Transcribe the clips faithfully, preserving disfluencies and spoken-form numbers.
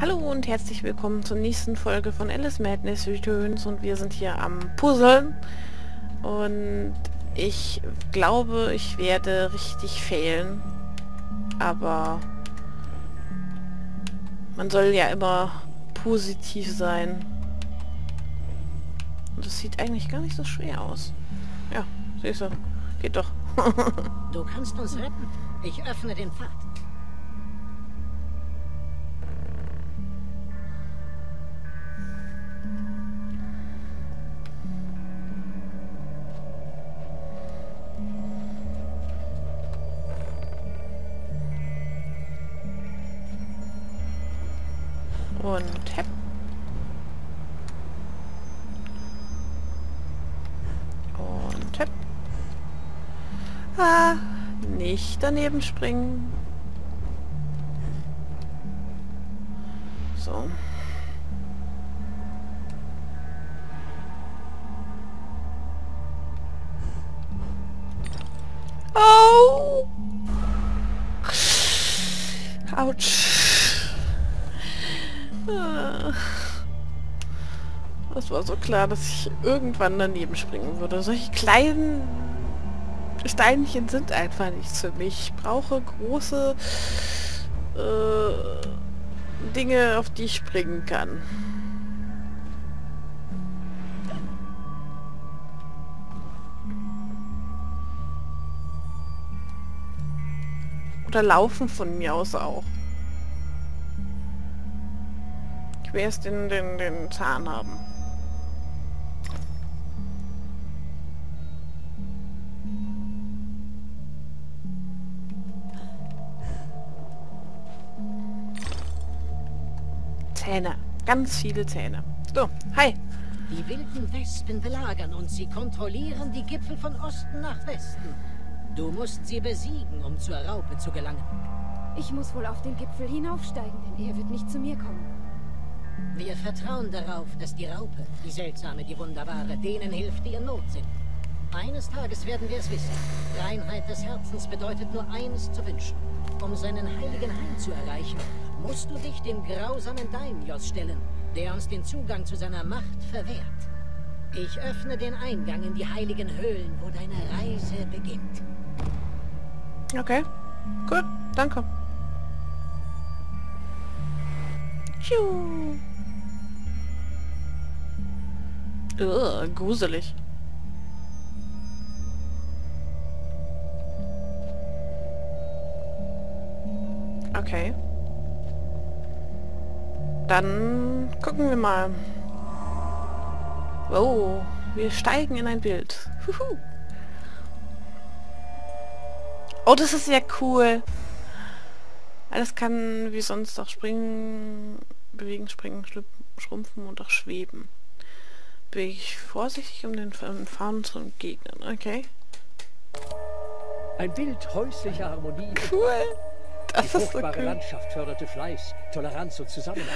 Hallo und herzlich willkommen zur nächsten Folge von Alice Madness Returns, und wir sind hier am Puzzeln und ich glaube, ich werde richtig failen, aber man soll ja immer positiv sein. Und das sieht eigentlich gar nicht so schwer aus. Ja, siehst du, geht doch. Du kannst uns retten. Ich öffne den Pfad. Und hepp. Und hepp. Ah, nicht daneben springen. So. Oh! Autsch. Das war so klar, dass ich irgendwann daneben springen würde. Solche kleinen Steinchen sind einfach nichts für mich. Ich brauche große äh, Dinge, auf die ich springen kann. Oder laufen von mir aus auch. Ich will erst den, den, den Zahn haben. Zähne. Ganz viele Zähne. So, hi. Die wilden Wespen belagern uns. Sie kontrollieren die Gipfel von Osten nach Westen. Du musst sie besiegen, um zur Raupe zu gelangen. Ich muss wohl auf den Gipfel hinaufsteigen, denn er wird nicht zu mir kommen. Wir vertrauen darauf, dass die Raupe, die Seltsame, die Wunderbare, denen hilft, die in Not sind. Eines Tages werden wir es wissen. Reinheit des Herzens bedeutet nur eines zu wünschen. Um seinen heiligen Hain zu erreichen, musst du dich dem grausamen Daimios stellen, der uns den Zugang zu seiner Macht verwehrt. Ich öffne den Eingang in die heiligen Höhlen, wo deine Reise beginnt. Okay, gut, danke. Tschuh. Ugh, gruselig. Okay. Dann gucken wir mal. Oh, wir steigen in ein Bild. Huhu. Oh, das ist ja cool. Alles kann wie sonst auch springen, bewegen, springen, schrumpfen und auch schweben. Bewege ich vorsichtig, um den Fahren zu entgegnen. Okay. Ein Bild häuslicher Harmonie. Cool. Das ist so cool. Die fruchtbare Landschaft förderte Fleiß, Toleranz und Zusammenhalt.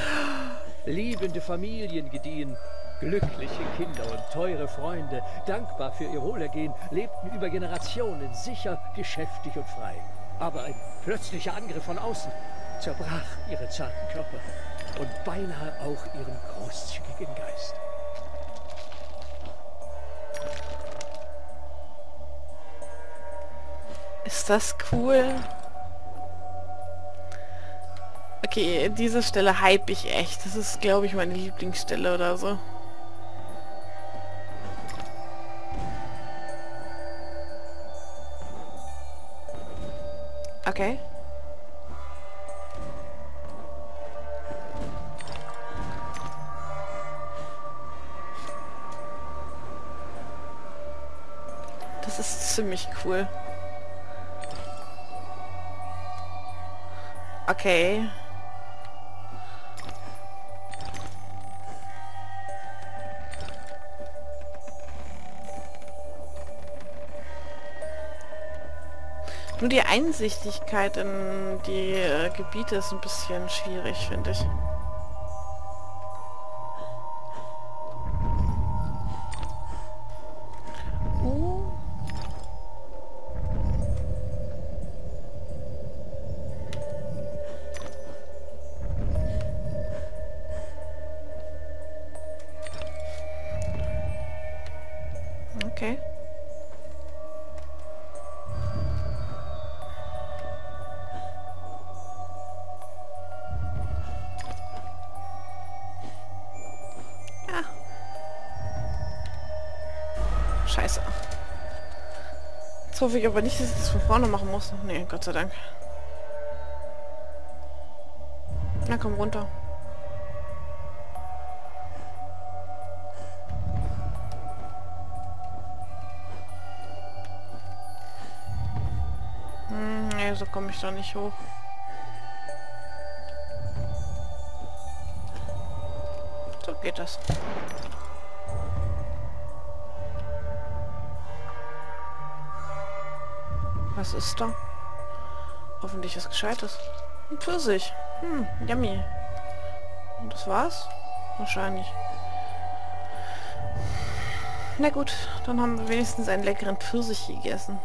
Liebende Familien gediehen, glückliche Kinder und teure Freunde, dankbar für ihr Wohlergehen, lebten über Generationen sicher, geschäftig und frei. Aber ein plötzlicher Angriff von außen zerbrach ihre zarten Körper und beinahe auch ihren großzügigen Geist. Ist das cool? Okay, diese Stelle hype ich echt. Das ist, glaube ich, meine Lieblingsstelle oder so. Okay. Das ist ziemlich cool. Okay. Nur die Einsichtigkeit in die äh, Gebiete ist ein bisschen schwierig, finde ich. Uh. Scheiße. Jetzt hoffe ich aber nicht, dass ich das von vorne machen muss. Nee, Gott sei Dank. Na komm runter. Hm, nee, so komme ich da nicht hoch. So geht das. Was ist da? Hoffentlich was Gescheites. Ein Pfirsich. Hm, yummy. Und das war's? Wahrscheinlich. Na gut, dann haben wir wenigstens einen leckeren Pfirsich gegessen.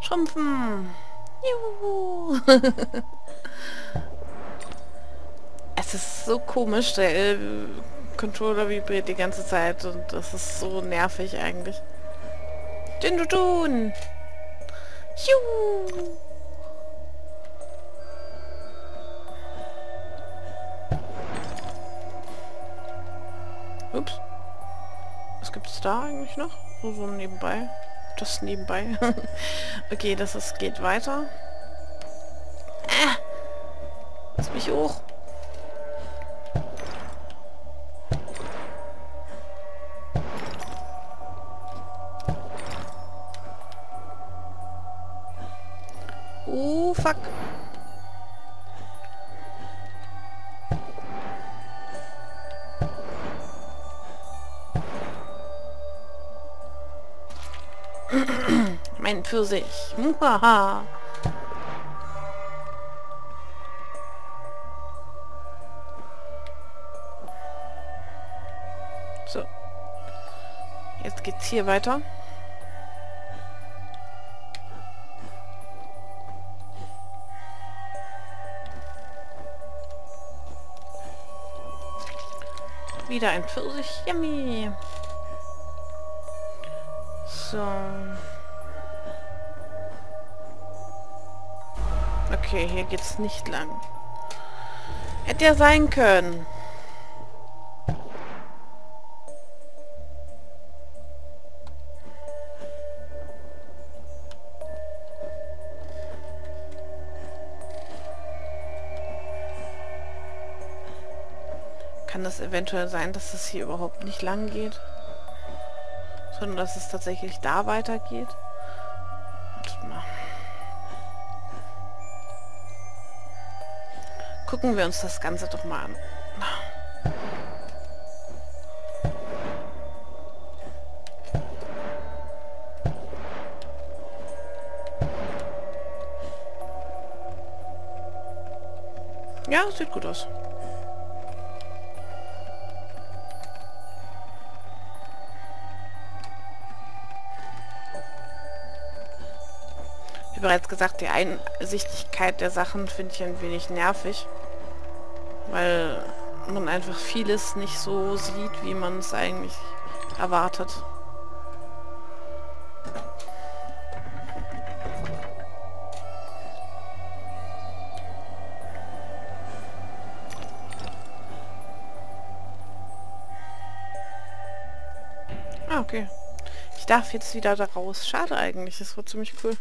Schrumpfen! Juhu! Es ist so komisch, der L Controller vibriert die ganze Zeit und das ist so nervig eigentlich. Den du tun! Juhu! Ups. Was gibt's da eigentlich noch? So, so nebenbei. Das nebenbei. Okay, das ist, geht weiter. Ah, lass mich hoch. Oh, fuck. Mein Pfirsich. Muhaha. So. Jetzt geht's hier weiter. Wieder ein Pfirsich. Yummy. So. Okay, hier geht's nicht lang. Hätte ja sein können. Kann das eventuell sein, dass das hier überhaupt nicht lang geht? Sondern dass es tatsächlich da weitergeht? Warte mal. Gucken wir uns das Ganze doch mal an. Ja, sieht gut aus. Wie bereits gesagt, die Einsichtigkeit der Sachen finde ich ein wenig nervig. Weil man einfach vieles nicht so sieht, wie man es eigentlich erwartet. Ah, okay. Ich darf jetzt wieder da raus. Schade eigentlich, das war ziemlich cool.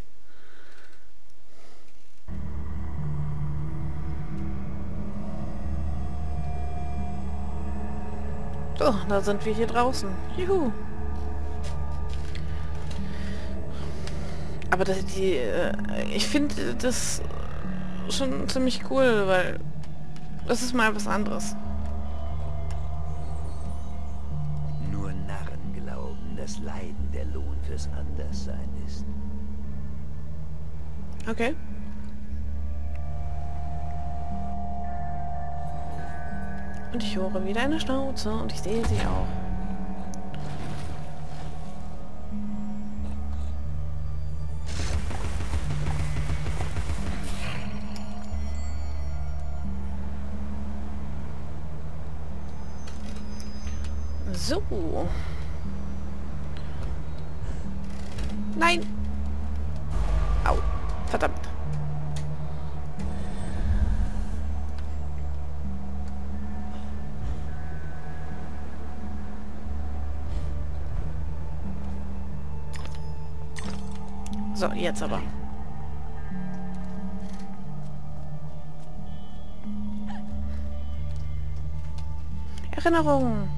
So, da sind wir hier draußen. Juhu! Aber das, die, ich finde das schon ziemlich cool, weil das ist mal was anderes. Nur Narren glauben, dass Leiden der Lohn fürs Anderssein ist. Okay. Und ich höre wieder eine Schnauze und ich sehe sie auch. So. Nein. Au. Verdammt. So, jetzt aber. Erinnerung.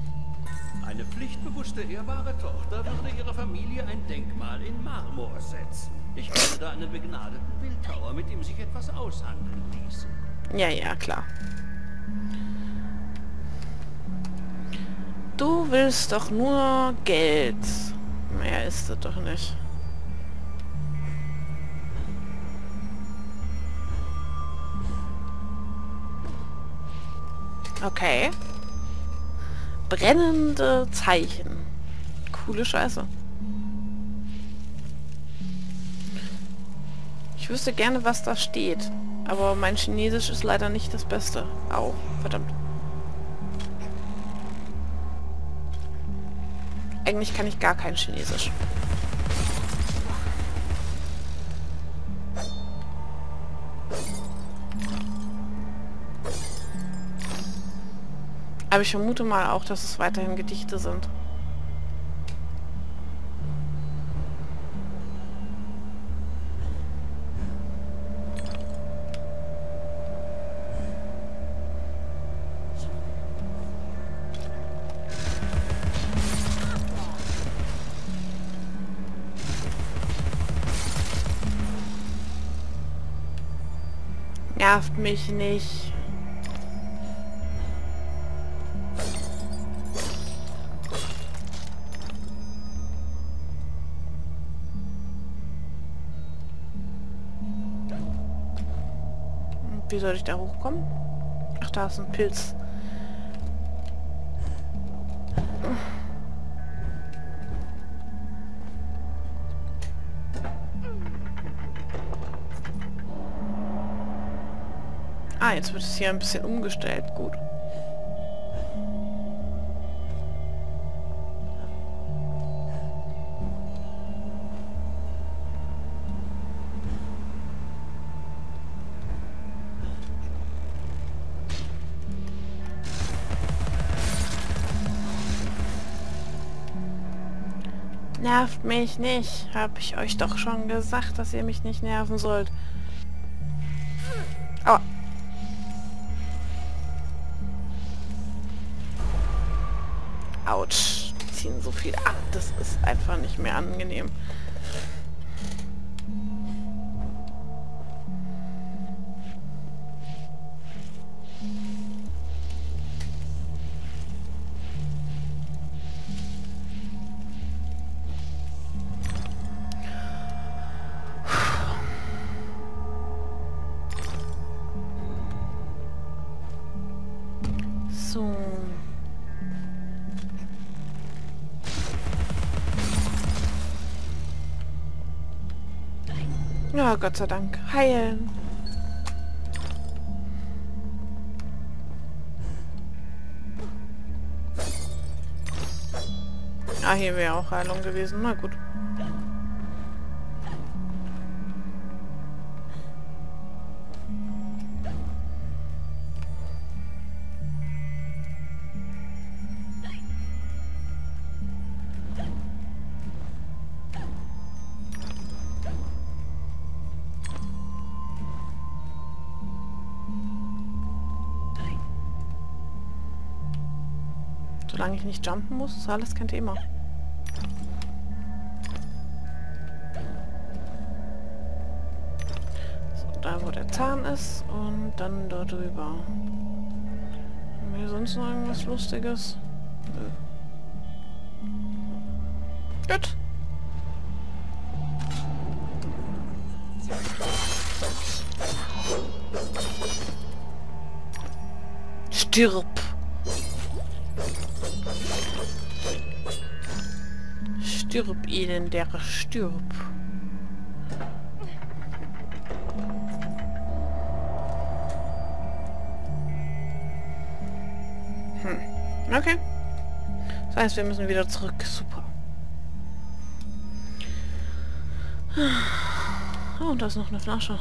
Eine pflichtbewusste, ehrbare Tochter würde ihrer Familie ein Denkmal in Marmor setzen. Ich würde da einen begnadeten Bildhauer, mit dem sich etwas aushandeln ließe. Ja, ja, klar. Du willst doch nur Geld. Mehr ist es doch nicht. Okay. Brennende Zeichen. Coole Scheiße. Ich wüsste gerne, was da steht. Aber mein Chinesisch ist leider nicht das Beste. Au, verdammt. Eigentlich kann ich gar kein Chinesisch. Aber ich vermute mal auch, dass es weiterhin Gedichte sind. Nervt mich nicht. Wie soll ich da hochkommen? Ach, da ist ein Pilz. Ah, jetzt wird es hier ein bisschen umgestellt. Gut. Nervt mich nicht. Hab ich euch doch schon gesagt, dass ihr mich nicht nerven sollt. Aua. Autsch. Ziehen so viel ab. Das ist einfach nicht mehr angenehm. So. Ja, Gott sei Dank. Heilen. Ah, hier wäre auch Heilung gewesen. Na gut. Solange ich nicht jumpen muss, ist alles kein Thema. So, da wo der Zahn ist und dann dort drüber. Haben wir hier sonst noch irgendwas Lustiges? Nö. Gut. Stirb! Stirb, ihnen der stirb. Hm. Okay. Das Das heißt, wir müssen wieder zurück. Super. Oh, und da ist noch eine Flasche.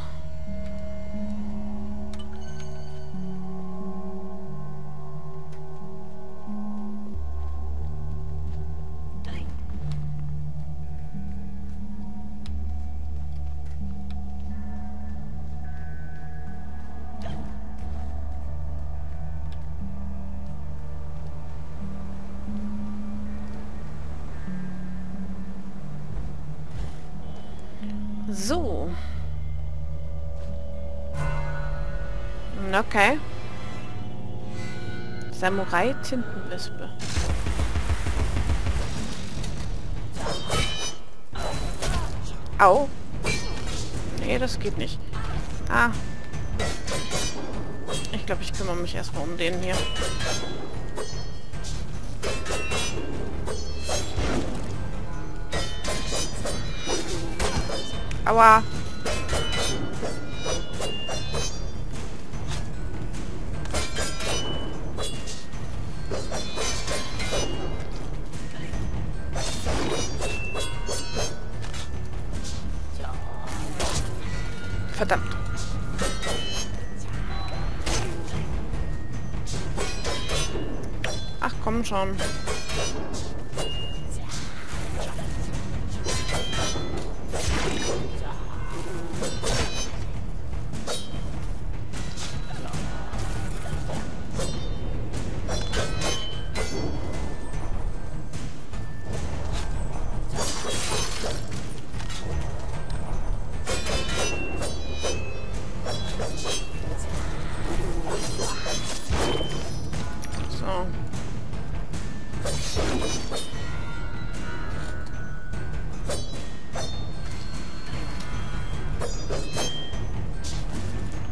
So. Okay. Samurai-Tintenwispe. Au. Nee, das geht nicht. Ah. Ich glaube, ich kümmere mich erstmal um den hier. Aua. Verdammt. Ach komm schon.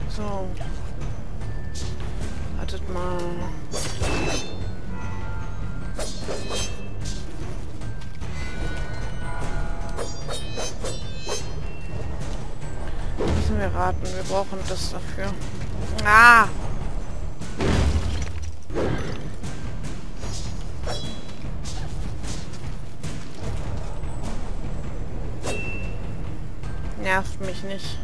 So. Wartet mal. Müssen wir raten, wir brauchen das dafür. Ah! Nervt mich nicht.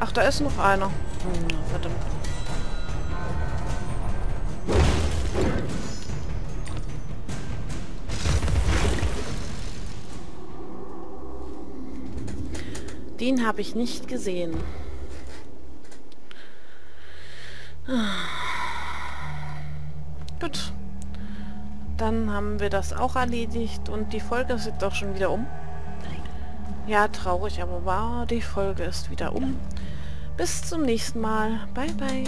Ach, da ist noch einer. Hm, verdammt. Den habe ich nicht gesehen. Gut. Dann haben wir das auch erledigt und die Folge ist jetzt auch schon wieder um. Ja, traurig, aber wahr, die Folge ist wieder um. Bis zum nächsten Mal. Bye, bye.